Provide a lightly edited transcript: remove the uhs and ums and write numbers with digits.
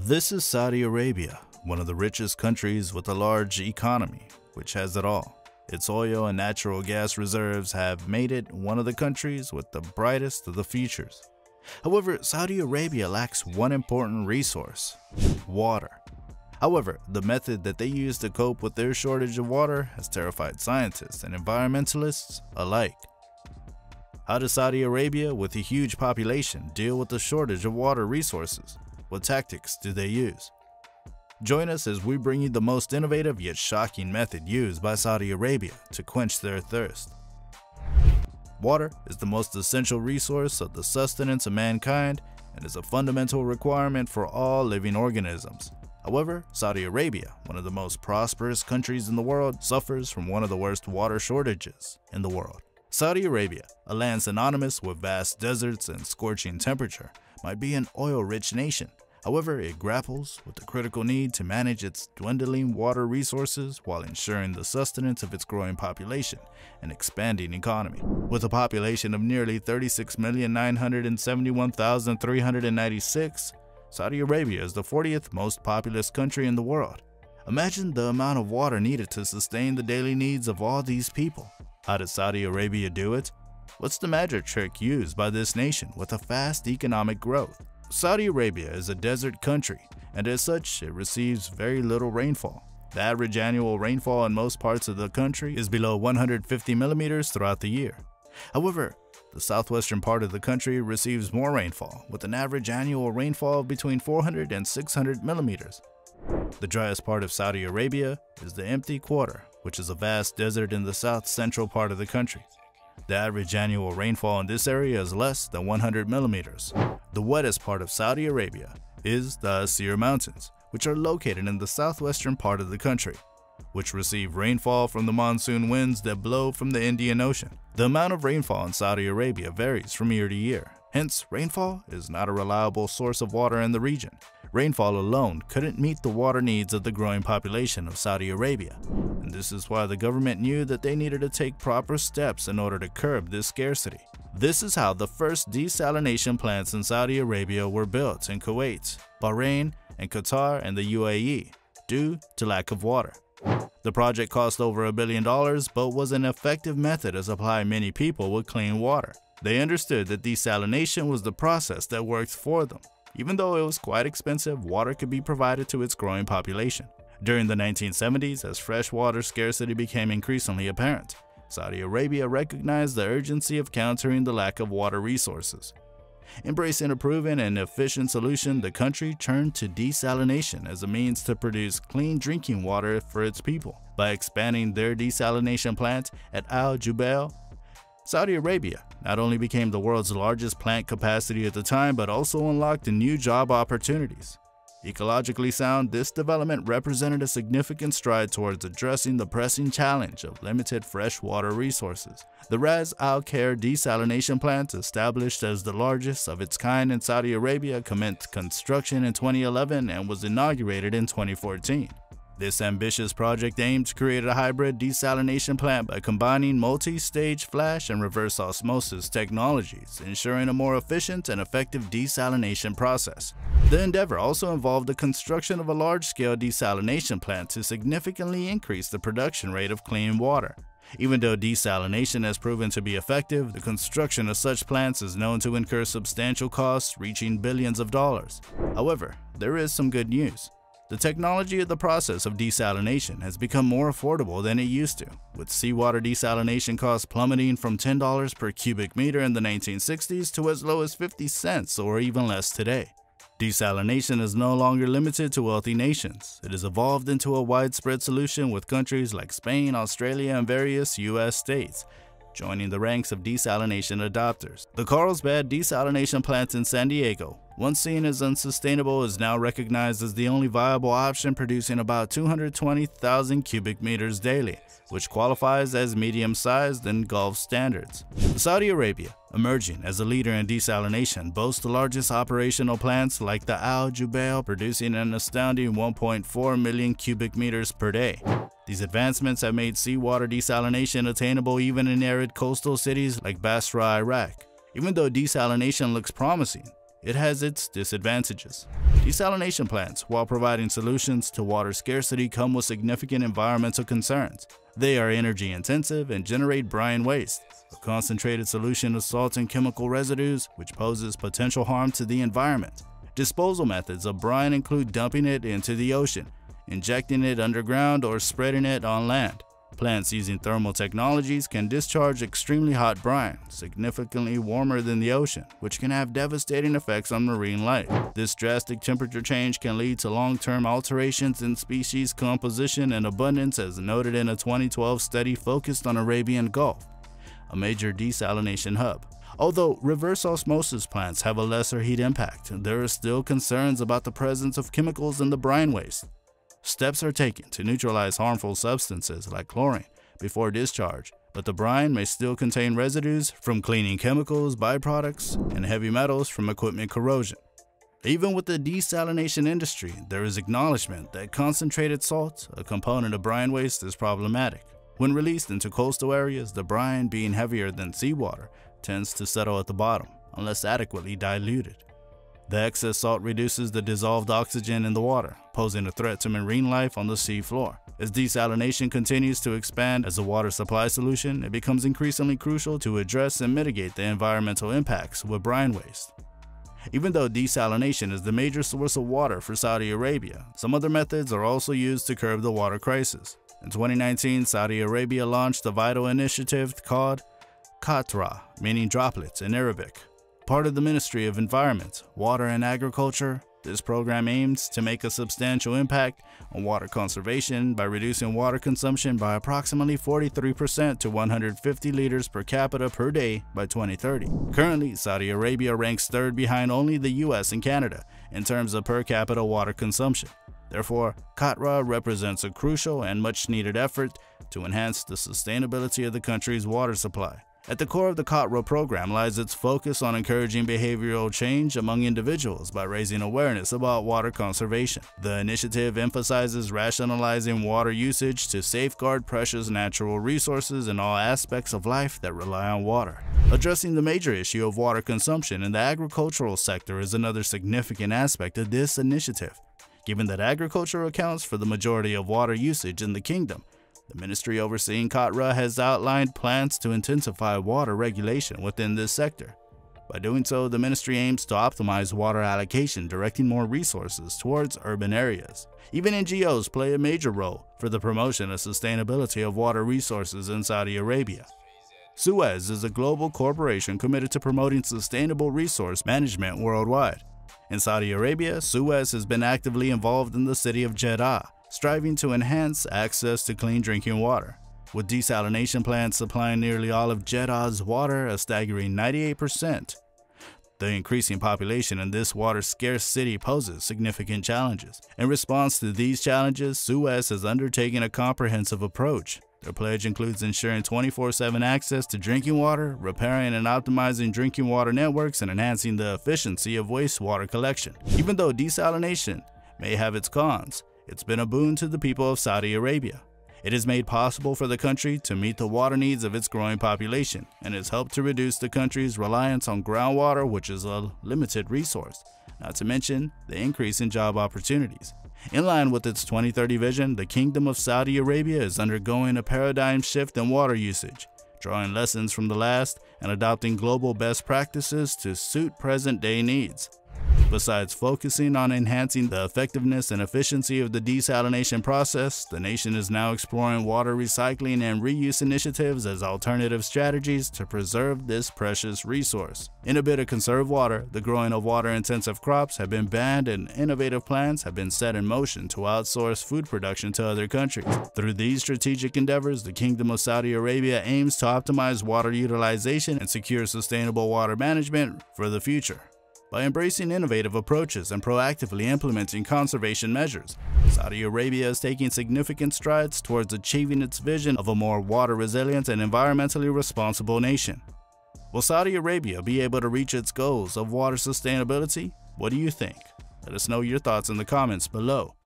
This is Saudi Arabia, one of the richest countries with a large economy, which has it all. Its oil and natural gas reserves have made it one of the countries with the brightest of the futures. However, Saudi Arabia lacks one important resource: water. However, the method that they use to cope with their shortage of water has terrified scientists and environmentalists alike. How does Saudi Arabia, with a huge population, deal with the shortage of water resources? What tactics do they use? Join us as we bring you the most innovative yet shocking method used by Saudi Arabia to quench their thirst. Water is the most essential resource of the sustenance of mankind and is a fundamental requirement for all living organisms. However, Saudi Arabia, one of the most prosperous countries in the world, suffers from one of the worst water shortages in the world. Saudi Arabia, a land synonymous with vast deserts and scorching temperature, might be an oil-rich nation. However, it grapples with the critical need to manage its dwindling water resources while ensuring the sustenance of its growing population and expanding economy. With a population of nearly 36,971,396, Saudi Arabia is the 40th most populous country in the world. Imagine the amount of water needed to sustain the daily needs of all these people. How does Saudi Arabia do it? What's the magic trick used by this nation with a fast economic growth? Saudi Arabia is a desert country, and as such, it receives very little rainfall. The average annual rainfall in most parts of the country is below 150 millimeters throughout the year. However, the southwestern part of the country receives more rainfall, with an average annual rainfall of between 400 and 600 millimeters. The driest part of Saudi Arabia is the Empty Quarter, which is a vast desert in the south-central part of the country. The average annual rainfall in this area is less than 100 millimeters. The wettest part of Saudi Arabia is the Asir Mountains, which are located in the southwestern part of the country, which receive rainfall from the monsoon winds that blow from the Indian Ocean. The amount of rainfall in Saudi Arabia varies from year to year. Hence, rainfall is not a reliable source of water in the region. Rainfall alone couldn't meet the water needs of the growing population of Saudi Arabia. And this is why the government knew that they needed to take proper steps in order to curb this scarcity. This is how the first desalination plants in Saudi Arabia were built in Kuwait, Bahrain, and Qatar and the UAE due to lack of water. The project cost over $1 billion, but was an effective method to supply many people with clean water. They understood that desalination was the process that worked for them. Even though it was quite expensive, water could be provided to its growing population. During the 1970s, as freshwater scarcity became increasingly apparent, Saudi Arabia recognized the urgency of countering the lack of water resources. Embracing a proven and efficient solution, the country turned to desalination as a means to produce clean drinking water for its people. By expanding their desalination plant at Al Jubail, Saudi Arabia not only became the world's largest plant capacity at the time, but also unlocked new job opportunities. Ecologically sound, this development represented a significant stride towards addressing the pressing challenge of limited freshwater resources. The Ras Al Khair desalination plant, established as the largest of its kind in Saudi Arabia, commenced construction in 2011 and was inaugurated in 2014. This ambitious project aimed to create a hybrid desalination plant by combining multi-stage flash and reverse osmosis technologies, ensuring a more efficient and effective desalination process. The endeavor also involved the construction of a large-scale desalination plant to significantly increase the production rate of clean water. Even though desalination has proven to be effective, the construction of such plants is known to incur substantial costs reaching billions of dollars. However, there is some good news. The technology of the process of desalination has become more affordable than it used to, with seawater desalination costs plummeting from $10 per cubic meter in the 1960s to as low as 50 cents or even less today. Desalination is no longer limited to wealthy nations. It has evolved into a widespread solution, with countries like Spain, Australia, and various U.S. states joining the ranks of desalination adopters. The Carlsbad Desalination Plant in San Diego, once seen as unsustainable, is now recognized as the only viable option, producing about 220,000 cubic meters daily, which qualifies as medium-sized in Gulf standards. Saudi Arabia, emerging as a leader in desalination, boasts the largest operational plants like the Al Jubail, producing an astounding 1.4 million cubic meters per day. These advancements have made seawater desalination attainable even in arid coastal cities like Basra, Iraq. Even though desalination looks promising, it has its disadvantages. Desalination plants, while providing solutions to water scarcity, come with significant environmental concerns. They are energy intensive and generate brine waste, a concentrated solution of salts and chemical residues, which poses potential harm to the environment. Disposal methods of brine include dumping it into the ocean, injecting it underground, or spreading it on land. Plants using thermal technologies can discharge extremely hot brine, significantly warmer than the ocean, which can have devastating effects on marine life. This drastic temperature change can lead to long-term alterations in species composition and abundance, as noted in a 2012 study focused on Arabian Gulf, a major desalination hub. Although reverse osmosis plants have a lesser heat impact, there are still concerns about the presence of chemicals in the brine waste. Steps are taken to neutralize harmful substances like chlorine before discharge, but the brine may still contain residues from cleaning chemicals, byproducts, and heavy metals from equipment corrosion. Even with the desalination industry, there is acknowledgement that concentrated salt, a component of brine waste, is problematic. When released into coastal areas, the brine, being heavier than seawater, tends to settle at the bottom unless adequately diluted. The excess salt reduces the dissolved oxygen in the water, posing a threat to marine life on the sea floor. As desalination continues to expand as a water supply solution, it becomes increasingly crucial to address and mitigate the environmental impacts with brine waste. Even though desalination is the major source of water for Saudi Arabia, some other methods are also used to curb the water crisis. In 2019, Saudi Arabia launched a vital initiative called Qatra, meaning droplets in Arabic. Part of the Ministry of Environment, Water and Agriculture, this program aims to make a substantial impact on water conservation by reducing water consumption by approximately 43% to 150 liters per capita per day by 2030. Currently, Saudi Arabia ranks third behind only the US and Canada in terms of per capita water consumption. Therefore, Qatra represents a crucial and much-needed effort to enhance the sustainability of the country's water supply. At the core of the Qatra program lies its focus on encouraging behavioral change among individuals by raising awareness about water conservation. The initiative emphasizes rationalizing water usage to safeguard precious natural resources in all aspects of life that rely on water. Addressing the major issue of water consumption in the agricultural sector is another significant aspect of this initiative. Given that agriculture accounts for the majority of water usage in the kingdom, the ministry overseeing Qatra has outlined plans to intensify water regulation within this sector. By doing so, the ministry aims to optimize water allocation, directing more resources towards urban areas. Even NGOs play a major role for the promotion of sustainability of water resources in Saudi Arabia. Suez is a global corporation committed to promoting sustainable resource management worldwide. In Saudi Arabia, Suez has been actively involved in the city of Jeddah, striving to enhance access to clean drinking water. With desalination plants supplying nearly all of Jeddah's water, a staggering 98%, the increasing population in this water-scarce city poses significant challenges. In response to these challenges, Suez has undertaken a comprehensive approach. Their pledge includes ensuring 24/7 access to drinking water, repairing and optimizing drinking water networks, and enhancing the efficiency of wastewater collection. Even though desalination may have its cons, it's been a boon to the people of Saudi Arabia. It has made possible for the country to meet the water needs of its growing population and has helped to reduce the country's reliance on groundwater, which is a limited resource, not to mention the increase in job opportunities. In line with its 2030 vision, the Kingdom of Saudi Arabia is undergoing a paradigm shift in water usage, drawing lessons from the last and adopting global best practices to suit present-day needs. Besides focusing on enhancing the effectiveness and efficiency of the desalination process, the nation is now exploring water recycling and reuse initiatives as alternative strategies to preserve this precious resource. In a bid to conserve water, the growing of water-intensive crops have been banned and innovative plans have been set in motion to outsource food production to other countries. Through these strategic endeavors, the Kingdom of Saudi Arabia aims to optimize water utilization and secure sustainable water management for the future. By embracing innovative approaches and proactively implementing conservation measures, Saudi Arabia is taking significant strides towards achieving its vision of a more water-resilient and environmentally responsible nation. Will Saudi Arabia be able to reach its goals of water sustainability? What do you think? Let us know your thoughts in the comments below.